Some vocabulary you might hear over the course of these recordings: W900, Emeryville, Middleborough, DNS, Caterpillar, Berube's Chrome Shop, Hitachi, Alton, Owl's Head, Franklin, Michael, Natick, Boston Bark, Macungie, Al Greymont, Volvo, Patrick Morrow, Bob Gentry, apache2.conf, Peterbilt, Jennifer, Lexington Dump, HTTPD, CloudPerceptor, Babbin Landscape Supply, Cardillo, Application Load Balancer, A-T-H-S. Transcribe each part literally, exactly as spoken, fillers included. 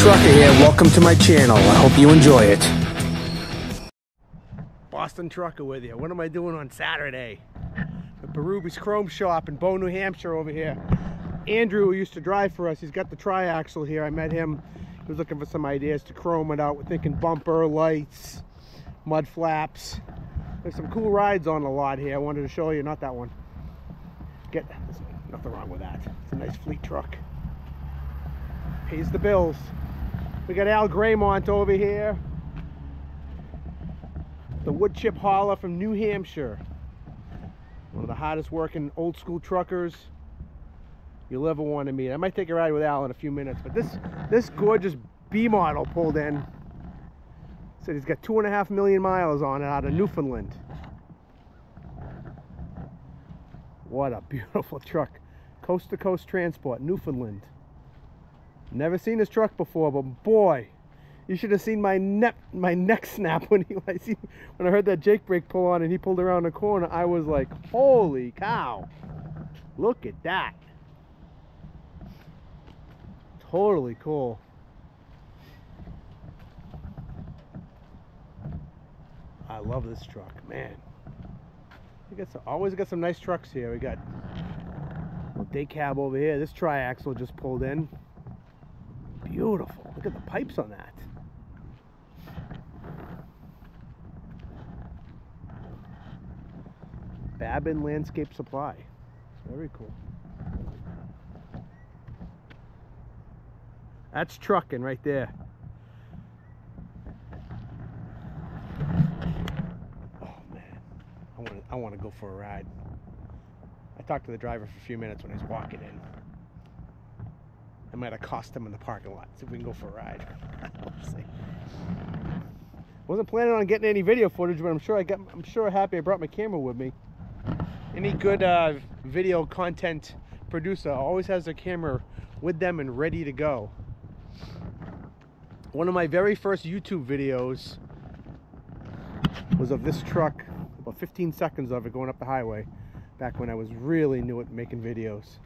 Trucker here. Welcome to my channel. I hope you enjoy it. Boston Trucker with you. What am I doing on Saturday? The Berube's Chrome Shop in Bow, New Hampshire over here. Andrew, who used to drive for us, he's got the tri-axle here. I met him. He was looking for some ideas to chrome it out. We're thinking bumper, lights, mud flaps. There's some cool rides on the lot here. I wanted to show you. Not that one. Get there's nothing wrong with that. It's a nice fleet truck. Pays the bills. We got Al Greymont over here. The wood chip hauler from New Hampshire. One of the hardest working old school truckers you'll ever want to meet. I might take a ride with Al in a few minutes, but this this gorgeous B model pulled in. Said he's got two and a half million miles on it out of Newfoundland. What a beautiful truck. Coast to Coast Transport, Newfoundland. Never seen this truck before, but boy, you should have seen my neck my neck snap when he when I, see, when I heard that Jake brake pull on and he pulled around the corner. I was like, holy cow, look at that. Totally cool. I love this truck, man. We got some, always got some nice trucks here. We got a day cab over here. This tri-axle just pulled in. Beautiful. Look at the pipes on that. Babbin Landscape Supply. Very cool. That's trucking right there. Oh man, I want to, I want to go for a ride. I talked to the driver for a few minutes when he's walking in. I might accost him in the parking lot. See if we can go for a ride. We'll see. Wasn't planning on getting any video footage, but I'm sure I got. I'm sure happy I brought my camera with me. Any good uh, video content producer always has their camera with them and ready to go. One of my very first YouTube videos was of this truck, about fifteen seconds of it going up the highway, back when I was really new at making videos.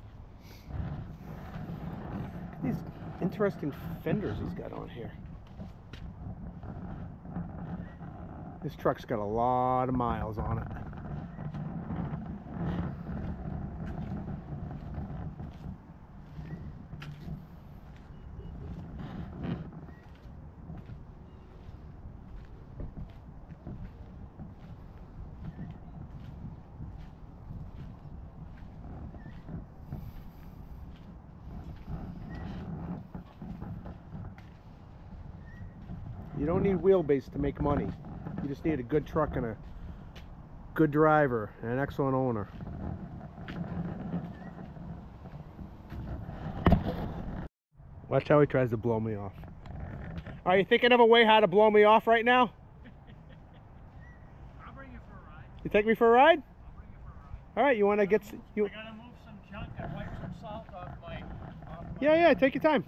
These interesting fenders he's got on here. This truck's got a lot of miles on it. You don't need wheelbase to make money. You just need a good truck and a good driver and an excellent owner. Watch how he tries to blow me off. Are you thinking of a way how to blow me off right now? I'll bring you for a ride. You take me for a ride? I'll bring you for a ride. All right, you want to get... You... I got to move some junk and wipe some salt off my... Off my yeah, yeah, take your time.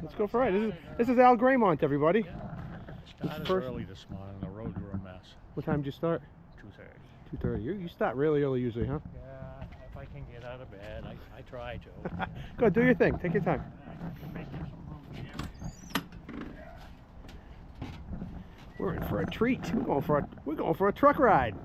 Let's go for a ride. This is, this is Al Greymont, everybody. Yeah. Started early this morning. The roads were a mess. What time did you start? two thirty. two thirty. You, you start really early usually, huh? Yeah, if I can get out of bed. I, I try to. Go, do your thing. Take your time. We're in for a treat. We're going for a, we're going for a truck ride.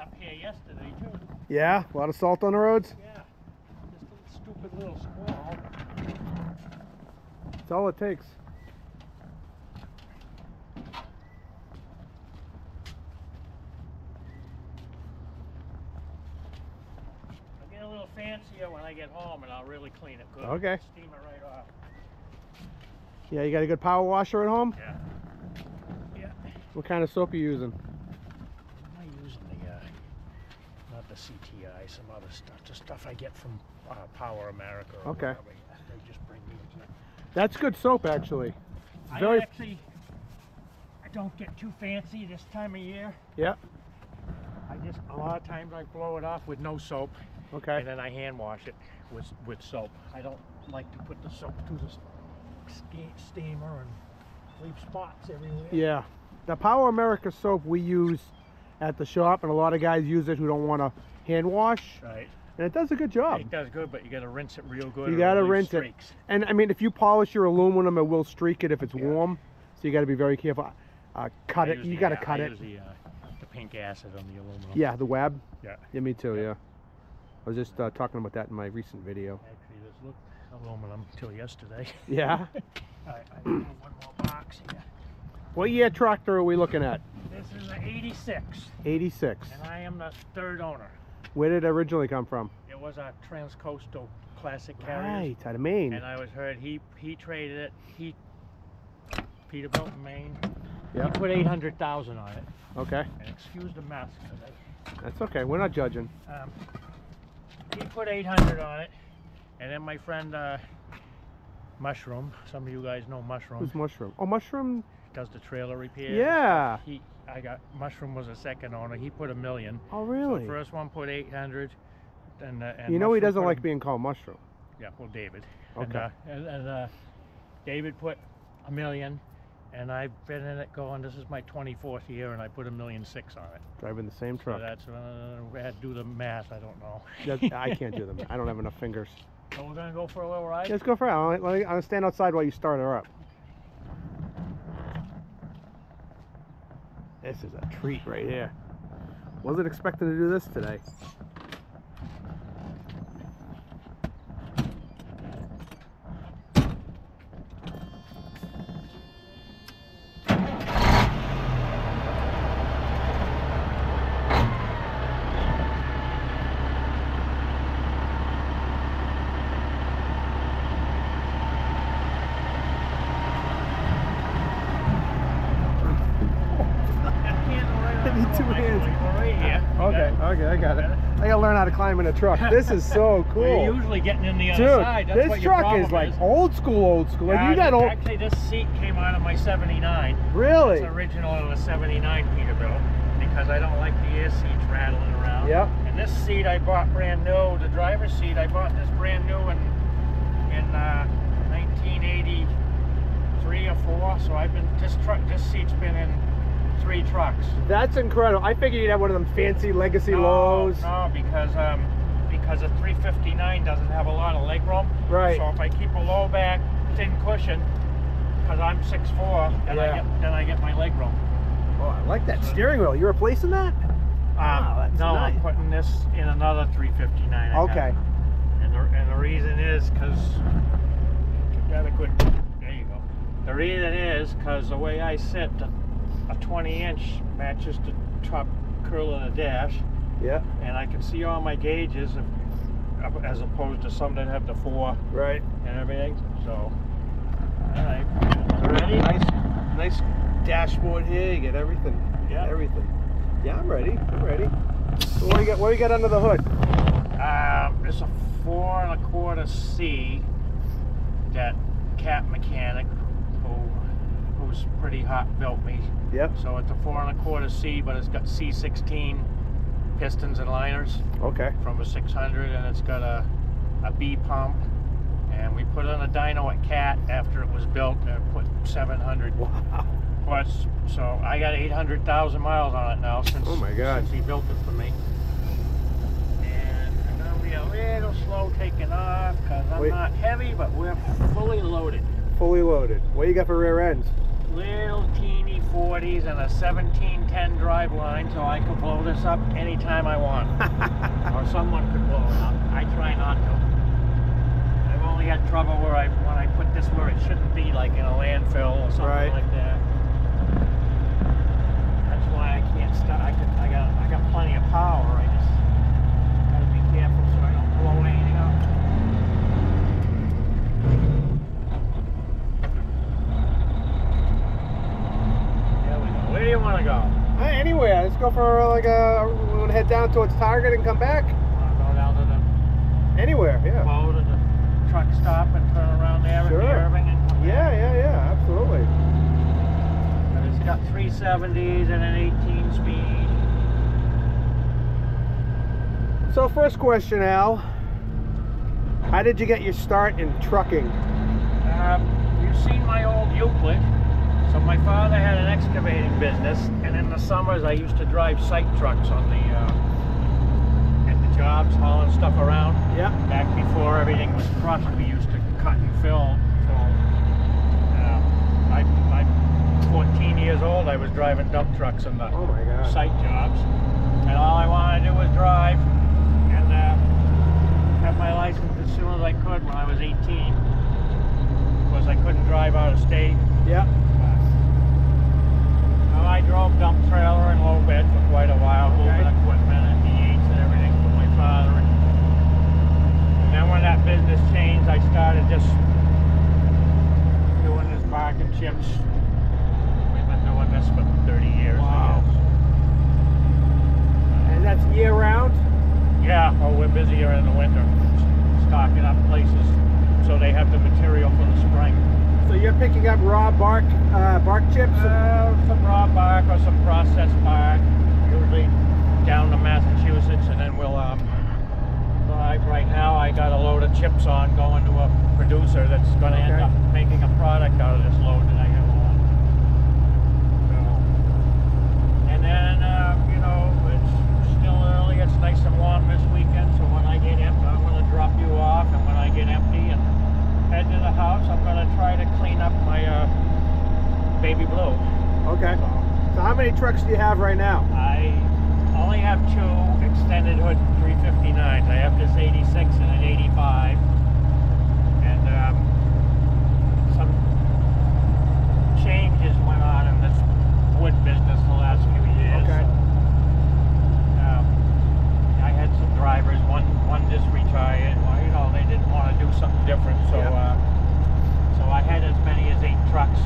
Up here yesterday too. Yeah, a lot of salt on the roads. Yeah, just a stupid little squall. That's all it takes. I'll get a little fancier when I get home, and I'll really clean it good. Okay. Steam it right off. Yeah, you got a good power washer at home? Yeah. Yeah. What kind of soap are you using? The C T I, some other stuff, the stuff I get from uh, Power America. Or okay. They just bring me into it. That's good soap, actually. It's I very... actually, I don't get too fancy this time of year. Yeah. I just, a lot of times I blow it off with no soap. Okay. And then I hand wash it with with soap. I don't like to put the soap through the steamer and leave spots everywhere. Yeah. The Power America soap we use at the shop, and a lot of guys use it who don't want to hand wash. Right. And it does a good job. It does good, but you got to rinse it real good. You got to rinse streaks. it. And I mean, if you polish your aluminum, it will streak it if it's yeah. warm. So you got to be very careful. Uh, cut I it. You got to cut I it. The, uh, the pink acid on the aluminum. Yeah, the web. Yeah. Yeah, me too. Yeah. yeah. I was just uh, talking about that in my recent video. Actually, this looked aluminum until yesterday. Yeah. All right, I have one more box here. What year tractor are we looking at? This is an eighty-six. eighty-six. And I am the third owner. Where did it originally come from? It was our Transcoastal Classic Carrier. Right, out of Maine. And I was heard he he traded it. He Peterbilt, Maine. Yeah. He put eight hundred thousand on it. Okay. And excuse the mess today. That's okay. We're not judging. Um, he put eight hundred on it, and then my friend uh, Mushroom. Some of you guys know Mushroom. Who's Mushroom? Oh, Mushroom does the trailer repair. Yeah. He, I got Mushroom was a second owner. He put a million. Oh, really? So the first one put eight hundred, and, uh, and you know Mushroom he doesn't like him, being called Mushroom. Yeah, well, David. Okay. And, uh, and, and uh, David put a million, and I've been in it going. This is my twenty-fourth year, and I put a million six on it. Driving the same truck. So that's uh, I had to do the math. I don't know. That's, I can't do the math. I don't have enough fingers. So we're gonna go for a little ride. Let's go for a ride. I'll, I'll stand outside while you start her up. This is a treat right here. Wasn't expecting to do this today. In a truck. This is so cool. You're usually getting in the other Dude, side. That's this what your truck is like is. old school, old school. Like, yeah, you got old... Actually, this seat came out of my seventy-nine. Really? It's original in the seventy-nine Peterbilt because I don't like the air seats rattling around. Yep. And this seat I bought brand new. The driver's seat I bought this brand new in in uh, nineteen eighty-three or four. So I've been this truck. This seat's been in three trucks. That's incredible. I figured you'd have one of them fancy legacy no, lows. No, because um, because a three fifty-nine doesn't have a lot of leg room. Right. So if I keep a low back, thin cushion, because I'm six foot four, then yeah. I get then I get my leg room. Oh, I like that so, steering wheel. You're replacing that? Um, wow, that's no, nice. I'm putting this in another three fifty-nine. I okay. Got. And the and the reason is because got a quick. There you go. The reason is because the way I sit. The, A twenty inch matches the top curl of the dash. Yeah. And I can see all my gauges if, as opposed to some that have the four. Right. And everything. So, all right. Ready? Nice, nice dashboard here. You get everything. Yeah. Everything. Yeah, I'm ready. I'm ready. So what do you got? What do you got under the hood? Um, it's a four and a quarter C. That Cat mechanic. Was pretty hot built me. Yep. So it's a four and a quarter C, but it's got C sixteen pistons and liners. Okay. From a six hundred, and it's got a a B pump, and we put on a dyno at Cat after it was built, and it put seven hundred. Wow. Plus, so I got eight hundred thousand miles on it now since. Oh my God. Since he built it for me. And I'm gonna be a little slow taking off because I'm Wait. not heavy, but we're fully loaded. Fully loaded. What do you got for rear ends? Little teeny forties and a seventeen ten drive line, so I could blow this up anytime I want. Or someone could blow it up. I try not to. I've only had trouble where I when I put this where it shouldn't be, like in a landfill or something right. like that. That's why I can't stop. I could. I got. I got plenty of power. I just gotta be careful so I don't blow anything up. Where do you want to go? Uh, anywhere. Let's go for like a. We want to head down towards Target and come back. Want to go down to the. Anywhere, yeah. Go to the truck stop and turn around there sure. at Irving and come yeah, back. Yeah, yeah, yeah, absolutely. And it's got three seventies and an eighteen speed. So first question, Al, how did you get your start in trucking? Um, you've seen my old Euclid. So my father had an excavating business, and in the summers I used to drive site trucks on the uh, at the jobs, hauling stuff around. Yeah. Back before everything was crushed, we used to cut and fill. So uh, I, I'm fourteen years old. I was driving dump trucks in the oh my God. site jobs, and all I wanted to do was drive, and uh, had my license as soon as I could when I was eighteen. Because I couldn't drive out of state. Yeah. I drove dump trailer and low bed for quite a while, moving okay. equipment and V eights and everything for my father. And then when that business changed, I started just doing this bark and chips. We've been doing this for thirty years. Wow. I guess. And that's year round? Yeah. Oh, we're busier in the winter, stocking up places so they have the material for the spring. So you're picking up raw bark, uh, bark chips? Uh, some raw bark or some processed bark, usually down to Massachusetts, and then we'll, um, like right now I got a load of chips on going to a producer that's going to okay. end up making a product out of this load that I have on. So, and then, uh, you know, it's still early, it's nice and warm this weekend, so when I get empty, I'm going to drop you off, and when I get empty, and head to the house, I'm going to try to clean up my uh, baby blue. Okay. So, so how many trucks do you have right now? I only have two extended hood three fifty-nines. I have this eighty-six and an eighty-five. And um, some changes went on in this wood business the last few years. Okay. So, um, I had some drivers, one, one just retired. No, they didn't want to do something different, so yep. uh, so I had as many as eight trucks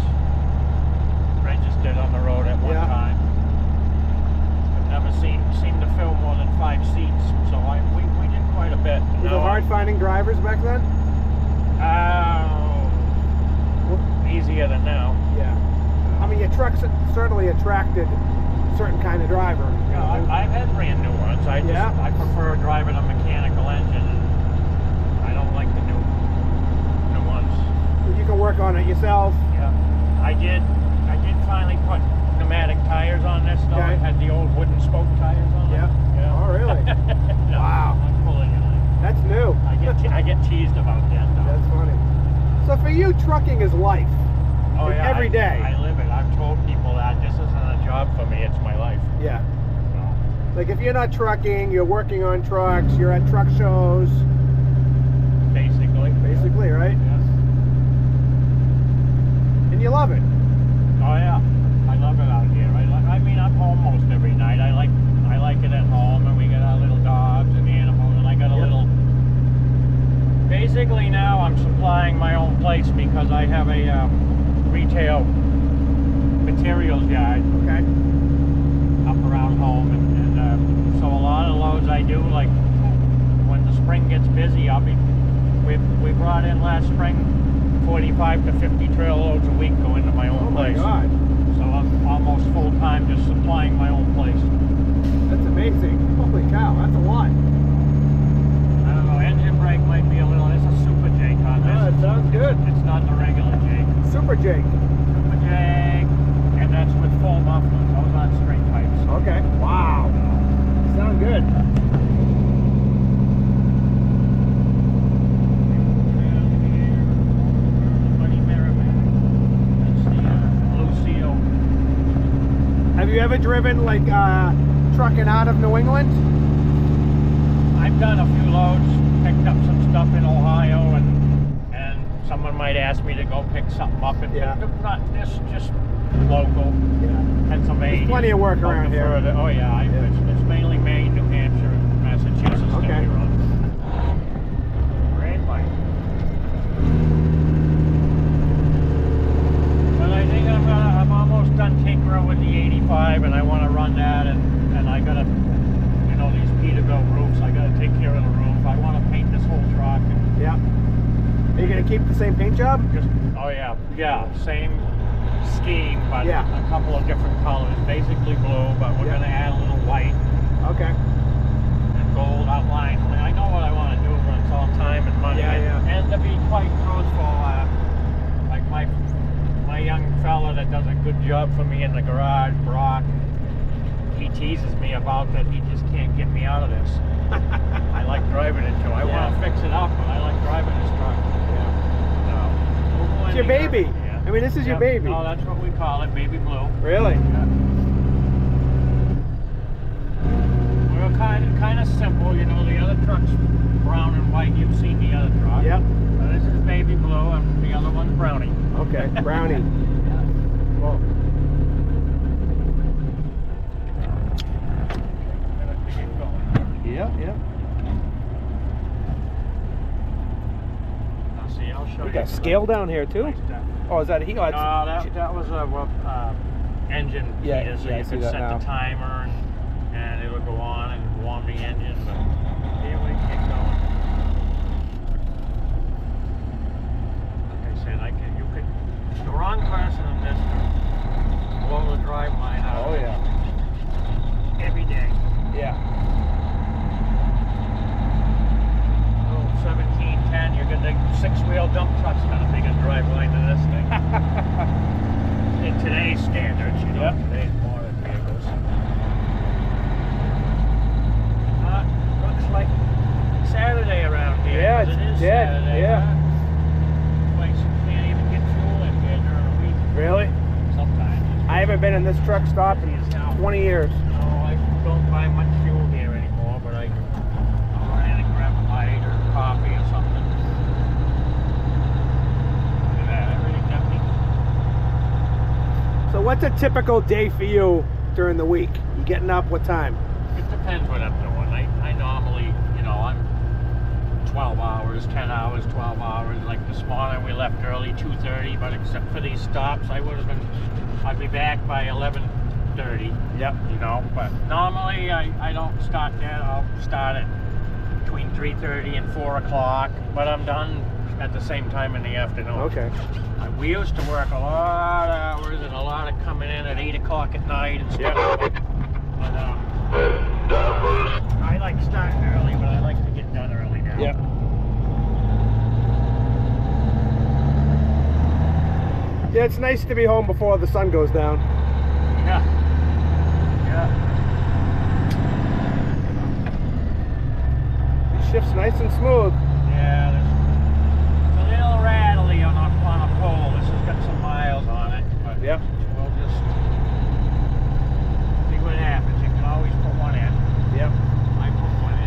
registered on the road at one yep. time. I've never seen seemed to fill more than five seats, so I we, we did quite a bit. Was now, it hard finding drivers back then? Uh, easier than now. Yeah. I mean, your trucks certainly attracted a certain kind of driver. Yeah, I've, I've had brand new ones. I just yeah. I prefer driving a mechanical engine. Like the new, new ones. You can work on it yourself. Yeah, I did. I did finally put pneumatic tires on this. Though okay. I had the old wooden spoke tires on. Yeah. It. yeah. Oh, really? no, wow. I'm pulling it. That's new. I get te I get teased about that. Though. That's funny. So for you, trucking is life. Oh it's yeah. Every I, day. I live it. I've told people that this isn't a job for me. It's my life. Yeah. So. Like if you're not trucking, you're working on trucks. You're at truck shows. Basically. Basically, yeah. right? Yes. And you love it. Oh yeah, I love it out here. I, I mean, I'm home most every night. I like, I like it at home, and we got our little dogs and animals, and I got a yep. little. Basically, now I'm supplying my own place because I have a um, retail materials yard. Okay. Up around home, and, and uh, so a lot of loads I do, like when the spring gets busy, I'll be. We, we brought in last spring forty-five to fifty trail loads a week going to my own oh place. Oh my God. So I'm almost full time just supplying my own place. That's amazing. Holy cow, that's a lot. I don't know, engine brake might be a little, it's a Super Jake on this. Oh, it sounds good. It's not the regular Jake. Super Jake. Super Jake. And that's with full mufflers. I was on straight pipes. Okay. Wow. Sound good. Have you ever driven, like, uh, trucking out of New England? I've done a few loads, picked up some stuff in Ohio, and and someone might ask me to go pick something up. And yeah. not this, just local, yeah. Pennsylvania. There's plenty of work around here. Further. Oh, yeah, I, yeah. It's, it's mainly Maine, New Hampshire, and Massachusetts. Okay. That we run. Great light. But I think I'm gonna. Almost done tinkering with the eighty-five, and I want to run that, and and I gotta, you know, these Peterbilt roofs. I gotta take care of the roof. I want to paint this whole truck. And yeah. Are you gonna keep the same paint job? Just oh yeah, yeah, same scheme, but yeah. a couple of different colors. Basically blue, but we're yeah. gonna add a little white. Okay. And gold outline. And I know what I want to do when it's all time and money. Yeah, yeah. And to be quite truthful, uh, like my my young fella that does a good job for me in the garage, Brock, he teases me about that. He just can't get me out of this. I like driving it too. I yeah. want to fix it up, but I like driving this truck. Yeah. So, we'll it's your baby. Yeah. I mean, this is yeah. your baby. Oh, that's what we call it, baby blue. Really? Yeah. We're kind of, kind of simple, you know. The other truck's brown and white. You've seen the other truck. Yep. So this is baby blue, and the other one's brownie. Okay, brownie. yeah. Whoa. Yeah, yeah. Now see, I'll show we you. Got scale look. Down here too. Nice oh, is that a heat? Oh, no, that, that was a uh, engine. Yeah, heater, so yeah, you could set now. The timer, and, and it'll go on and warm the engine. But here we keep going. Like I said, I can. You could. The wrong person in this could blow the drive line out. Oh yeah. Every day. Yeah. seventeen ten, you're gonna six-wheel dump truck's gonna make a drive line to this thing. In today's standards, you know, yep. today's modern vehicles. Uh, looks like Saturday around here. Yeah, it's it is dead. Saturday, yeah. Huh? Place you can't even get fuel in here during a week. Really? Sometimes. I haven't been in this truck stop in twenty years. No, I don't buy much fuel here anymore, but I. Coffee or something. Look at that, really tempting. So what's a typical day for you during the week? You getting up, what time? It depends what I'm doing. I, I normally, you know, I'm twelve hours, ten hours, twelve hours. Like this morning we left early, two thirty, but except for these stops, I would have been, I'd be back by eleven thirty. Yep. You know, but normally I, I don't start that. I'll start at between three thirty and four o'clock, but I'm done at the same time in the afternoon. Okay. We used to work a lot of hours and a lot of coming in at eight o'clock at night and stuff. But, um, I like starting early, but I like to get done early now. Yep. Yeah, it's nice to be home before the sun goes down. Yeah. Yeah. Shifts nice and smooth. Yeah, it's a little rattly on a, on a pole. This has got some miles on it, but yep. we'll just see what happens. You can always put one in. Yep. I put one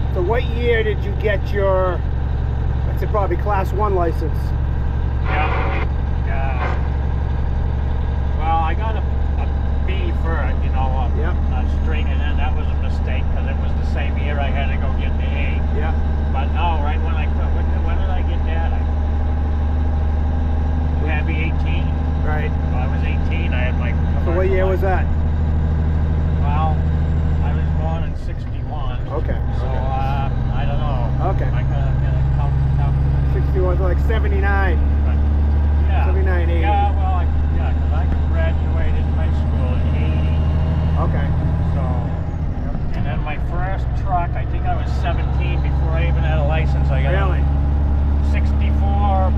in once. So what year did you get your, I'd say probably class one license? Yeah. Uh, well, I got a, a B for it, you know, a, yep. a straight, and then that was a mistake because it was the same year I had to go get the A. Yeah. But no, right when I quit, when, when did I get that? I had to be eighteen. Right. Well, I was eighteen. I had my. So what year life. Was that? Well, I was born in sixty-one. Okay. So okay. Uh, I don't know. Okay. I kind of been a count, count. sixty-one, so like seventy-nine. Right. Yeah. seventy-nine, eighty. Yeah. Well, I, yeah, because I graduated high school in eighty. Okay. And then my first truck, I think I was seventeen before I even had a license. I got really? A sixty-four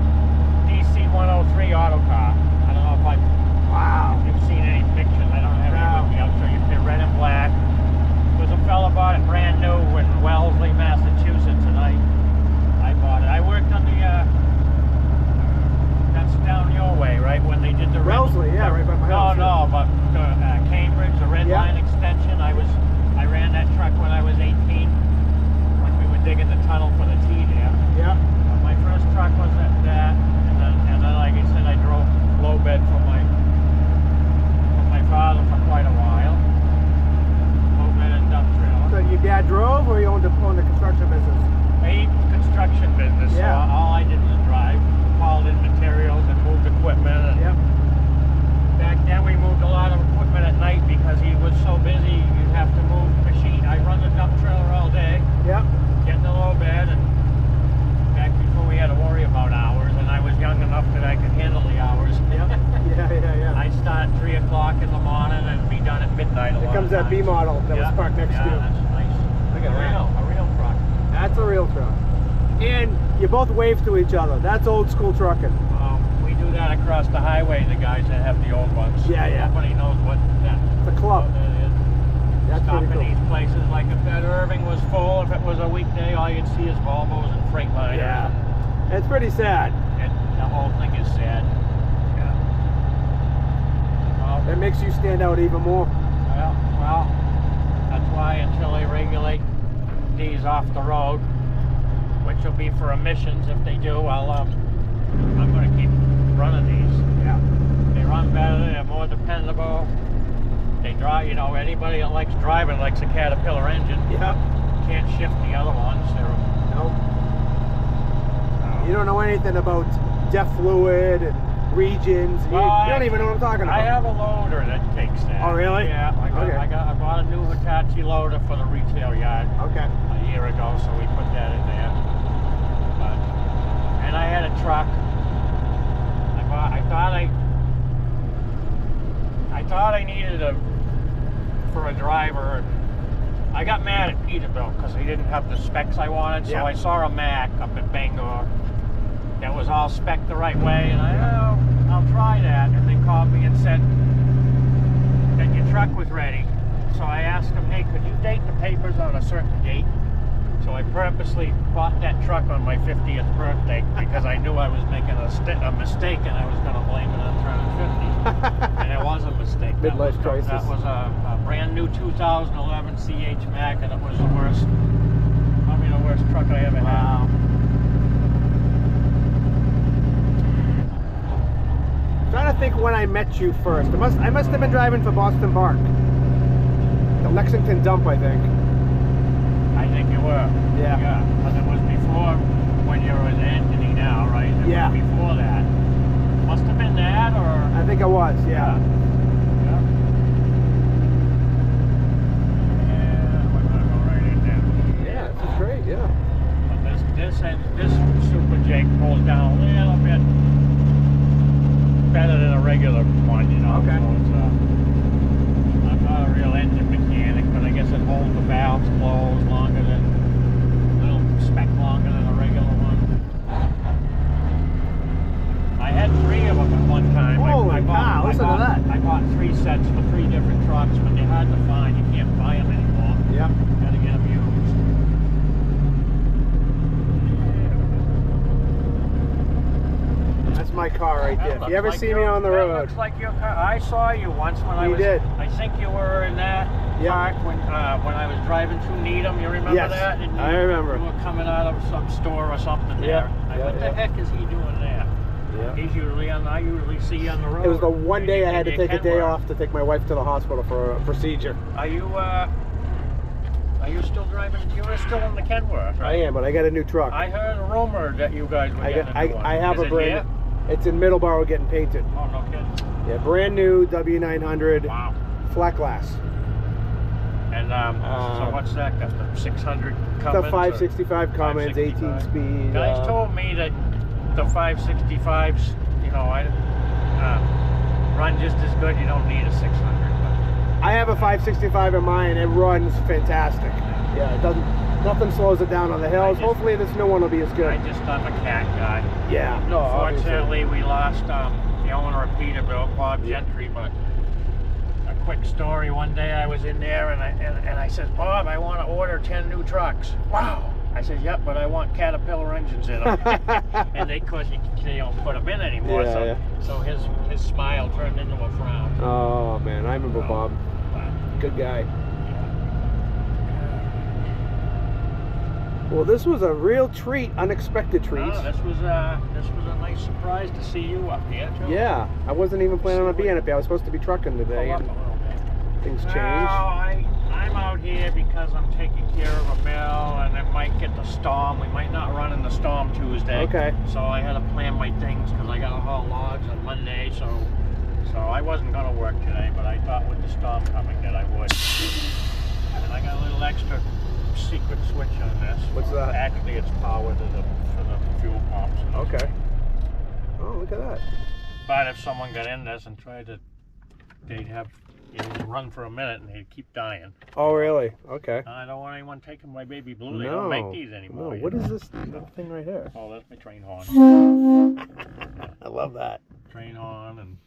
D C one oh three auto car. I don't know if I wow. If you've seen any pictures. I don't have wow. any with me. I'll show you. They're red and black. It was a fella bought it brand new in Wellesley, Massachusetts, and I I bought it. I worked on the uh, that's down your way, right? When they did the Wellesley, yeah, right by my house. No, no, but the, uh, Cambridge, the Red yeah. Line extension. I was. I ran that truck when I was eighteen, when we were digging the tunnel for the T there. Yeah. But my first truck was at that, and then, and then like I said, I drove low bed for my for my father for quite a while. Low bed and dump trailer. So your dad drove, or you owned the, owned the construction business? I owned the construction business. Yeah. So all I did was drive, hauled in materials, and moved equipment. And yep. Back then we moved a lot of equipment at night because he was so busy. Have to move the machine. I run the dump trailer all day. Yep. Get in the low bed, and back before we had to worry about hours, and I was young enough that I could handle the hours. Yep. yeah, yeah, yeah. I start at three o'clock in the morning and be done at midnight. It comes comes that B model that yeah. was parked next yeah, to you. That's nice. Look at a that. Real, a real truck. That's a real truck. And you both wave to each other. That's old school trucking. Um, we do that across the highway, the guys that have the old ones. Yeah, yeah. Nobody knows what that is. It's a club. That is. That's Stopping cool. these places, like if that Irving was full, if it was a weekday, all you'd see is Volvos and Freightliners. Yeah. It's pretty sad. It, the whole thing is sad. Yeah. Well, it makes you stand out even more. Well, well, that's why until they regulate these off the road, which will be for emissions if they do, I'll, um, I'm going to keep running these. Yeah. They run better, they're more dependable. They drive, you know, anybody that likes driving likes a Caterpillar engine. Yeah. Can't shift the other ones. They're, no. So. You don't know anything about depth fluid and regions. Well, you, you don't I, even know what I'm talking about. I have a loader that takes that. Oh, really? Yeah. I got, okay. I, got, I bought a new Hitachi loader for the retail yard. Okay. A year ago, so we put that in there. And I had a truck. I bought, I thought I, I thought I needed a for a driver. I got mad at Peterbilt because he didn't have the specs I wanted. So yep. I saw a Mack up at Bangor that was all spec'd the right way, and I oh, I'll try that. And they called me and said that your truck was ready. So I asked them, hey, could you date the papers on a certain date? So I purposely bought that truck on my fiftieth birthday because I knew I was making a, a mistake and I was going to blame it on turning fifty. And it was a mistake. Midlife crisis. That was a, a brand new two thousand eleven C H Mack, and it was the worst, probably the worst truck I ever wow. had. I'm trying to think when I met you first. I must, I must have been driving for Boston Bark. The Lexington Dump, I think. I think you were. Yeah. Yeah. But it was before when you were with Anthony now, right? It yeah. was before that. Must have been that, or? I think it was, yeah. Yeah. Yeah, yeah we're going to go right in there. Yeah, this is great, yeah. But this, this, and this Super Jake pulls down a little bit better than a regular one, you know? Okay. So it's, uh, I'm not a real engine mechanic, but I guess it holds the valves closed longer than a little speck longer than a regular one. I had three of them at one time. Holy cow, listen to that. I bought three sets for three different trucks, but they're hard to find. You can't buy them anymore. Yep. Gotta get them used. That's my car right there. If you ever like see your, me on the road. Looks like your car. I saw you once when you I was. You did. I think you were in that yep. park when uh, when I was driving through Needham. You remember yes, that? Yes, I remember. You were coming out of some store or something yep. there. I, yep, what yep. the heck is he doing there? Yep. He's usually on. I usually see you on the road. It was the one day I had to take a day off to take my wife to the hospital for a procedure. Are you? Uh, Are you still driving? You're still in the Kenworth, right? I am, but I got a new truck. I heard a rumor that you guys were I got, getting a new I, one. I have Is a brand. It it's in Middleborough getting painted. Oh, no kidding. Yeah, brand new W nine hundred. Wow. Flat glass. And um, um, so what's that? That's the six hundred Cummins. The five sixty-five Cummins, eighteen speed. Guys uh, told me that the five sixty-fives, you know, I uh, run just as good. You don't need a six hundred. I have a five sixty-five in mine. It runs fantastic. Yeah, it doesn't. Nothing slows it down on the hills. Just, Hopefully, this new one will be as good. I just I'm a cat guy. Yeah. No, unfortunately, obviously. we lost um, the owner of Peterbilt, Bob Gentry. But a quick story. One day, I was in there, and I and, and I said, Bob, I want to order ten new trucks. Wow. I said, yep, but I want Caterpillar engines in them. And they, of course, they don't put them in anymore. Yeah, so yeah. so his his smile turned into a frown. Oh man, I remember so, Bob. Good guy. Yeah. Well, this was a real treat, unexpected treat. No, this was uh, this was a nice surprise to see you up here, too. Yeah, I wasn't even planning so on being up here. I was supposed to be trucking today. Pull up a little bit. Things changed. No, I, I'm out here because I'm taking care of a mill, and I might get the storm. We might not run in the storm Tuesday. Okay. So I had to plan my things because I got to haul logs on Monday, so. So I wasn't going to work today, but I thought with the storm coming that I would. And I got a little extra secret switch on this. What's that? Actually, it's power to the, for the fuel pumps. Okay. Oh, look at that. But if someone got in this and tried to, they'd have He would run for a minute and he'd keep dying. Oh, really? Okay. I don't want anyone taking my baby blue. They no. don't make these anymore. No. What know? is this little thing right here? Oh, that's my train horn. I love that. Train horn, and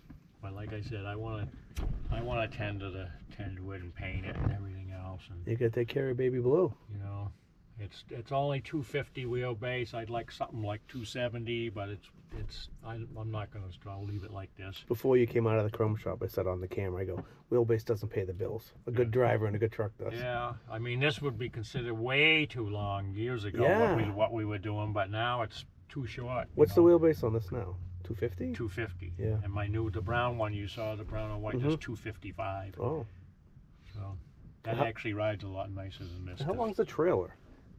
but like I said, I want to, I want to tend to the tend to it and paint it and everything else. And you got to take care of baby blue. You know, it's it's only two fifty wheelbase. I'd like something like two seventy, but it's it's I, I'm not gonna. I'll leave it like this. Before you came out of the chrome shop, I said on the camera, I go, wheelbase doesn't pay the bills. A good yeah. driver and a good truck does. Yeah, I mean this would be considered way too long years ago. Yeah. What we what we were doing, but now it's too short. What's know? the wheelbase on this now? two fifty? two fifty. Yeah. And my new, the brown one you saw, the brown and white, mm-hmm. is two fifty-five. Oh. So that how, actually rides a lot nicer than this. How long's the trailer?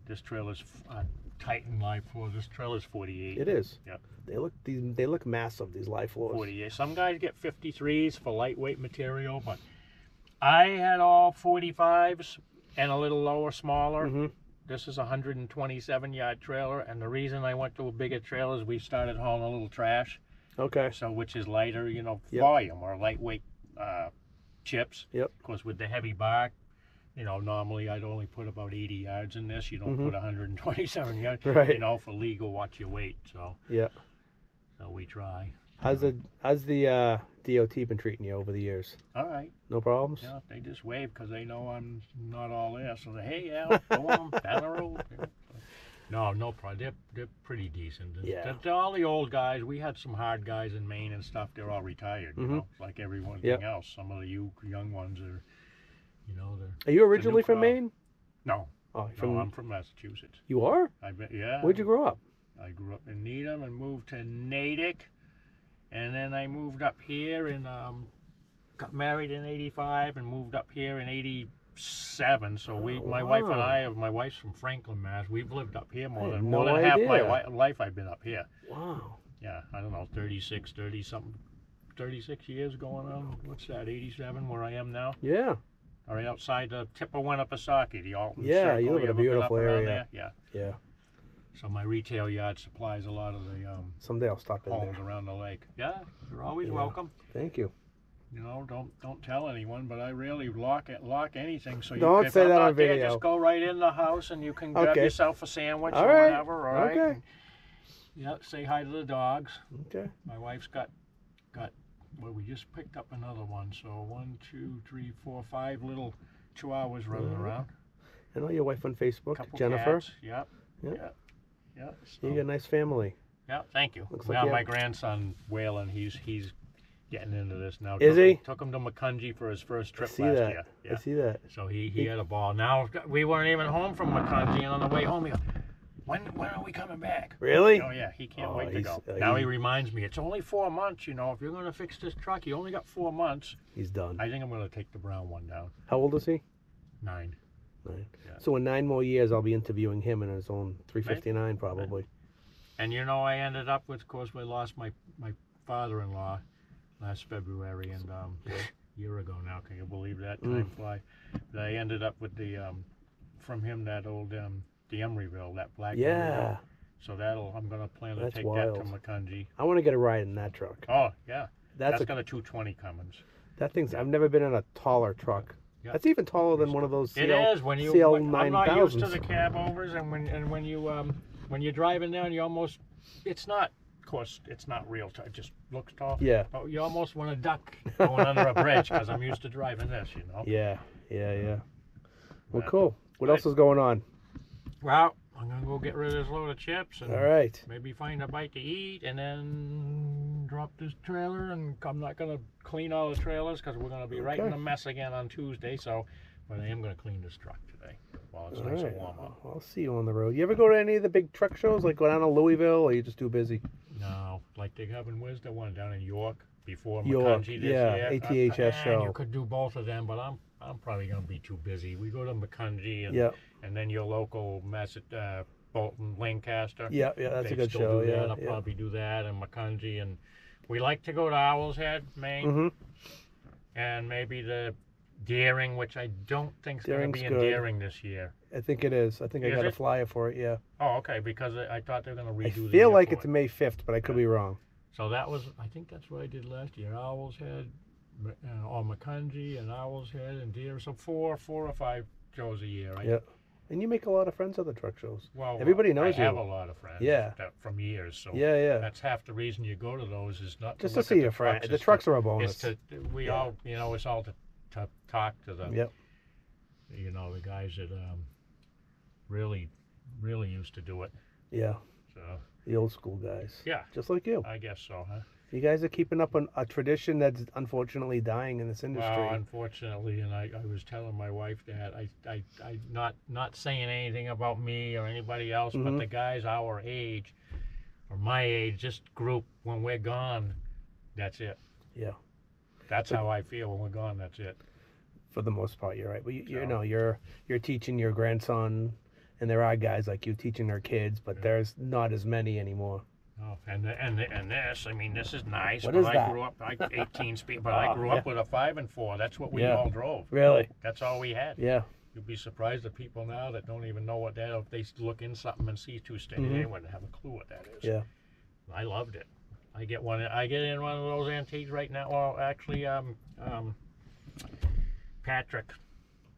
This trailer's uh, Titan Life Floor. This trailer's forty-eight. It is. Yep. They look these. They look massive. These Life Floors. forty-eight. Some guys get fifty-threes for lightweight material, but I had all forty-fives and a little lower, smaller. Mm-hmm. This is a one hundred twenty-seven yard trailer, and the reason I went to a bigger trailer is we started hauling a little trash. Okay. So, which is lighter, you know, yep. volume or lightweight uh, chips. Yep. Of course, with the heavy bark, you know, normally I'd only put about eighty yards in this. You don't mm-hmm. put one hundred twenty-seven yards, right. you know, for legal, watch your weight. So, yeah. So we try. How's the, how's the uh, D O T been treating you over the years? All right. No problems? Yeah, they just wave because they know I'm not all there. So they, hey, Al, go on, down the road. No, no problem. They're, they're pret're pretty decent. Yeah. They're, they're all the old guys. We had some hard guys in Maine and stuff. They're all retired, you mm-hmm. know, like everyone yep. else. Some of the you, young ones are, you know. Are you originally from crowd. Maine? No. Oh, from... No, I'm from Massachusetts. You are? I bet, yeah. Where'd you grow up? I grew up in Needham and moved to Natick. And then I moved up here and um, got married in eighty-five and moved up here in eighty-seven. So we, my wow. wife and I, my wife's from Franklin, Mass. We've lived up here more than more no than half my life. I've been up here. Wow. Yeah, I don't know, thirty-six, thirty something, thirty-six years going on. What's that? eighty-seven, where I am now. Yeah. All right, outside the tip of Winnipesaukee, the Alton. Yeah, Circle. You live in a beautiful area. There? Yeah. Yeah. So my retail yard supplies a lot of the um, someday I'll stop in homes there. around the lake. Yeah, you're always yeah. welcome. Thank you. You know, don't don't tell anyone, but I really lock it, lock anything. So you don't if say I'm that on there, video. Just go right in the house, and you can grab okay. yourself a sandwich all or right. whatever. All okay. right. And, yeah. Say hi to the dogs. Okay. My wife's got got. Well, we just picked up another one. So one, two, three, four, five little chihuahuas running mm-hmm. around. I know your wife on Facebook, couple Jennifer. Cats. Yep. Yep. yep. Yeah, so. You got a nice family. Yeah, thank you. Looks now like you my have... grandson Waylon, he's he's getting into this now. Is took, he? Took him to Macungie for his first trip I see last that. year. Yeah. I see that. So he, he, he had a ball. Now we weren't even home from Macungie, and on the way home he goes, when when are we coming back? Really? Oh yeah, he can't oh, wait to go. Uh, now he... he reminds me, it's only four months. You know, if you're going to fix this truck, you only got four months. He's done. I think I'm going to take the brown one down. How old is he? Nine. Right. Yeah. So in nine more years, I'll be interviewing him in his own three fifty-nine right. probably. And you know, I ended up with, of course, we lost my my father-in-law last February, and um, a year ago now. Can you believe that? Time mm. fly. But I ended up with the um, from him that old um, the Emeryville, that black. Yeah. Emeryville. So that'll I'm gonna plan to That's take wild. that to Macungie. I want to get a ride in that truck. Oh yeah. That's, That's a, got a two twenty Cummins. That thing's. I've never been in a taller truck. Yep. That's even taller than one of those C L nine thousands. It is when you. When, I'm not used to the cab overs, and when and when you um when you're driving down, you almost it's not, of course, it's not real. It just looks tall. Yeah. But you almost want to duck going under a bridge because I'm used to driving this, you know. Yeah, yeah, yeah. Well, yeah. cool. What right. else is going on? Well, I'm gonna go get rid of this load of chips and all right. maybe find a bite to eat, and then drop this trailer. And I'm not gonna clean all the trailers because we're gonna be okay. right in the mess again on Tuesday. So, but I am gonna clean this truck today while it's all nice right. and warm up. I'll see you on the road. You ever go to any of the big truck shows, like go down to Louisville, or are you just too busy? No, like they have in where's the one down in York before Macungie this year. Yeah, A T H S I, show. You could do both of them, but I'm. I'm probably going to be too busy. We go to Macungie and, yep. and then your local uh, Bolton, Lancaster. Yeah, yeah, that's they a good still show. Do yeah, that. I'll yeah. probably do that and Macungie. And we like to go to Owl's Head, Maine. Mm-hmm. And maybe the Deering, which I don't think is going to be in good. Deering this year. I think it is. I think is I got a flyer for it, yeah. Oh, okay, because I thought they were going to redo I the I feel like it's May fifth, but I could yeah. be wrong. So that was, I think that's what I did last year. Owl's Head, uh, or Macungie and Owl's Head and deer. So four, four or five shows a year. Right? Yeah. And you make a lot of friends at the truck shows. Well, everybody knows you. I have a lot of friends. Yeah. That, from years. So yeah, yeah. That's half the reason you go to those is not just to, to see your friends. The trucks are a bonus. It's to, we yeah. all, you know, it's all to, to talk to the, yep. you know, the guys that um, really, really used to do it. Yeah. So the old school guys. Yeah. Just like you. I guess so, huh? You guys are keeping up on a tradition that's unfortunately dying in this industry. Well, unfortunately, and I, I was telling my wife that I, I, I not not saying anything about me or anybody else, mm-hmm. but the guys our age, or my age, this group, when we're gone, that's it. Yeah. That's but, how I feel when we're gone. That's it. For the most part, you're right. Well, you, so, you know, you're you're teaching your grandson, and there are guys like you teaching their kids, but yeah. there's not as many anymore. Oh, and and and this, I mean, this is nice. What but is I that? grew up like eighteen speed, but oh, I grew up yeah. with a five and four. That's what we yeah. all drove. Really? That's all we had. Yeah. You'd be surprised at people now that don't even know what that. If they look in something and see two standing, mm-hmm. they wouldn't have a clue what that is. Yeah. I loved it. I get one. I get in one of those antiques right now. Well, actually, um, um, Patrick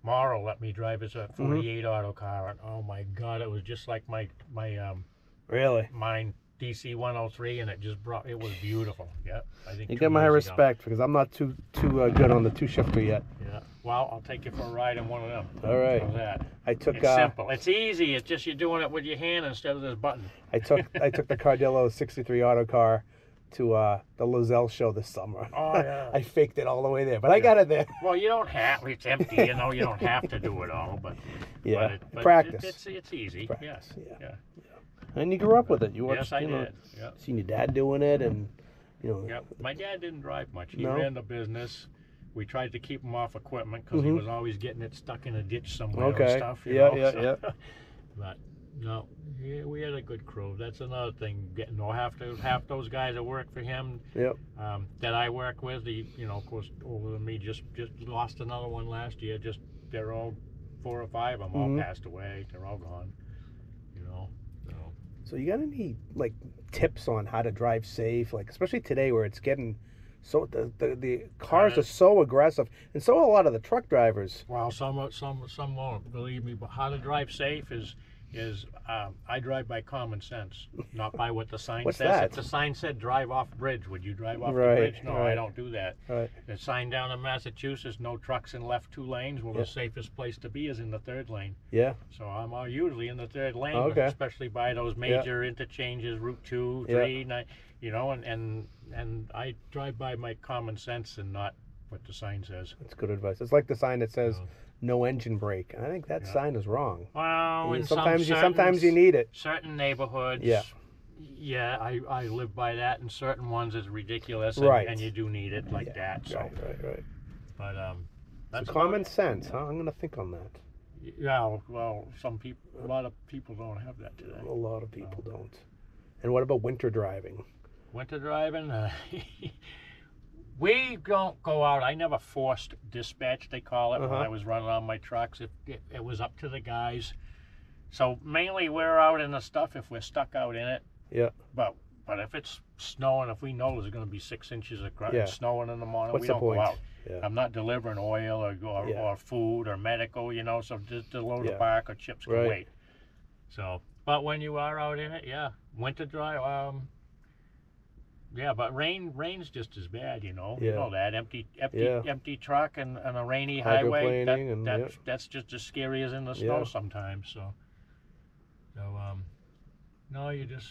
Morrow let me drive his forty-eight mm-hmm. auto car, and oh my God, it was just like my my um. Really. Mine. D C one oh three, and it just brought, it was beautiful. Yeah, I think you get my respect ago. Because I'm not too too uh, good on the two shifter yet. Yeah, well, I'll take you for a ride in one of them. All right. How's that? I took. It's uh, simple. It's easy. It's just you're doing it with your hand instead of this button. I took I took the Cardillo sixty-three auto car to uh, the Lozelle show this summer. Oh yeah. I faked it all the way there, but yeah. I got it there. Well, you don't have. It's empty. You know, you don't have to do it all, but yeah, but it, but practice. It, it's it's easy. Practice. Yes. Yeah. yeah. yeah. And you grew up with it. You watched, yes, I you know, did. Yep. Seen your dad doing it, and you know. Yep. My dad didn't drive much. He no? ran the business. We tried to keep him off equipment because mm-hmm. he was always getting it stuck in a ditch somewhere okay. and stuff. You yeah, know? yeah, so, yeah. But no, yeah, we had a good crew. That's another thing. Getting no half to half those guys that work for him. Yep. Um, that I work with, the you know, of course, older than me, just just lost another one last year. Just they're all four or five of them mm-hmm. all passed away. They're all gone. You know. So you got any like tips on how to drive safe, like especially today where it's getting so the the, the cars are so aggressive, and so are a lot of the truck drivers. Well, some some some won't believe me, but how to drive safe is is um, I drive by common sense, not by what the sign What's says. That? If the sign said drive off bridge, would you drive off right, the bridge? No, right. I don't do that. Right. The sign down in Massachusetts, no trucks in left two lanes. Well, yeah. the safest place to be is in the third lane. Yeah. So I'm usually in the third lane, oh, okay. especially by those major yeah. interchanges, Route Two, Three, yeah. nine, you know, and and and I drive by my common sense and not what the sign says. That's good advice. It's like the sign that says. You know, no engine brake. I think that yeah. sign is wrong. Well, in sometimes some certain, you sometimes you need it. Certain neighborhoods. Yeah. Yeah, I, I live by that. In certain ones, it's ridiculous. And, right. And you do need it like yeah. that. So. Right, right, right. But um, that's so common sense, huh? I'm gonna think on that. Yeah. Well, some people, a lot of people don't have that today. A lot of people um, don't. And what about winter driving? Winter driving. Uh, We don't go out. I never forced dispatch, they call it, uh-huh. when I was running on my trucks. It, it, it was up to the guys. So mainly we're out in the stuff if we're stuck out in it. Yeah. But but if it's snowing, if we know there's going to be six inches of yeah. snowing in the morning, What's we the don't point? go out. Yeah. I'm not delivering oil or or, yeah. or food or medical, you know, so just the load yeah. of bark or chips can right. wait. So, but when you are out in it, yeah, winter dry, um, yeah, but rain, rain's just as bad, you know. Yeah. You know that empty, empty, yeah. empty truck and, and a rainy highway. That, and, that's yep. that's just as scary as in the snow yeah. sometimes. So, so um, no, you just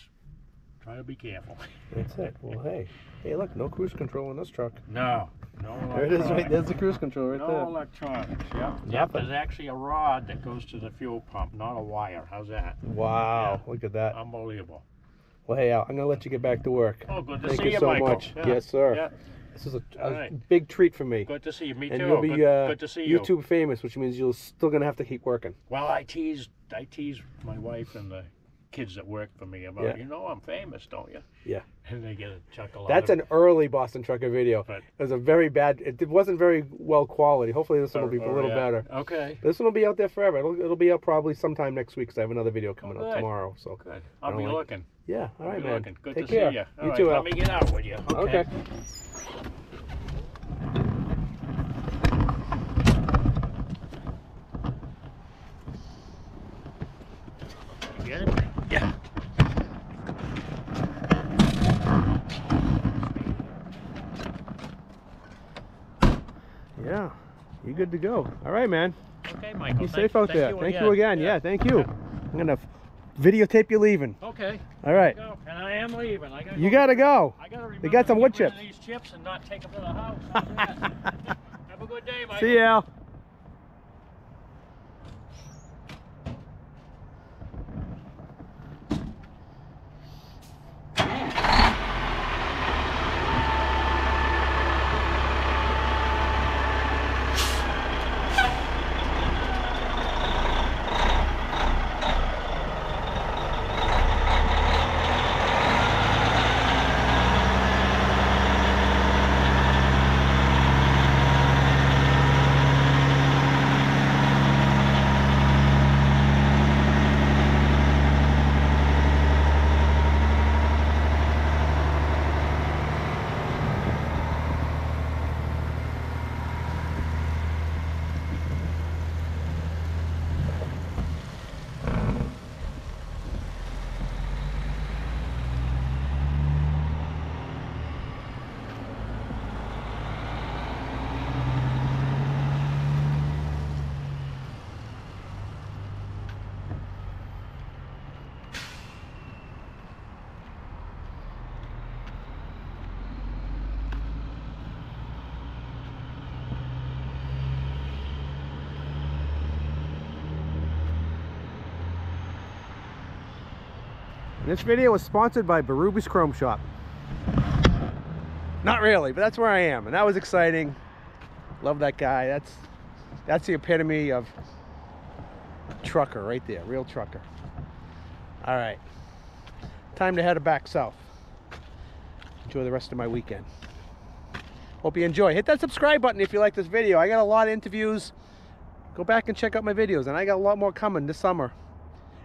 try to be careful. That's it. Well, hey, hey, look, no cruise control in this truck. No, no. There it is, right. There's the cruise control right no there. No electronics. Yeah. Yep. There's actually a rod that goes to the fuel pump, not a wire. How's that? Wow! Yeah. Look at that. Unbelievable. Well, hey, Al, I'm going to let you get back to work. Oh, good to Thank see you, you so Michael. much. Yeah. Yes, sir. Yeah. This is a, a right. big treat for me. Good to see you. Me too. And you'll be good, uh, good to see you. YouTube famous, which means you're still going to have to keep working. Well, I teased, I teased my wife and the kids that work for me about, yeah. you know, I'm famous, don't you? Yeah. And they get a chuckle out of it. That's an early Boston Trucker video. But, it was a very bad, it wasn't very well quality. Hopefully this one will be oh, a little yeah. better. Okay. This one will be out there forever. It'll, it'll be out probably sometime next week because I have another video coming oh, up tomorrow. So good. I'll be like, looking. Yeah, all right, man. Good Take to care. see you. All you right, too, Al. Let me get out with you. Okay. okay. good? Yeah. Yeah, you good to go. All right, man. Okay, Michael. Be safe out there. Thank you again. Yeah, thank you. I'm gonna videotape you leaving. Okay. All right. And I am leaving. I gotta go. You gotta go. I gotta remember. They got some wood chips. These chips and not take them to the house. Have a good day, Michael. See ya. This video was sponsored by Berube's Chrome Shop. Not really, but that's where I am, and that was exciting. Love that guy. That's that's the epitome of trucker right there, real trucker. All right, time to head back south. Enjoy the rest of my weekend. Hope you enjoy. Hit that subscribe button if you like this video. I got a lot of interviews. Go back and check out my videos, and I got a lot more coming this summer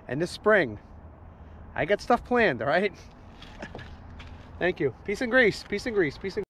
and this spring. I got stuff planned, all right? Thank you. Peace and grease. Peace and grease. Peace and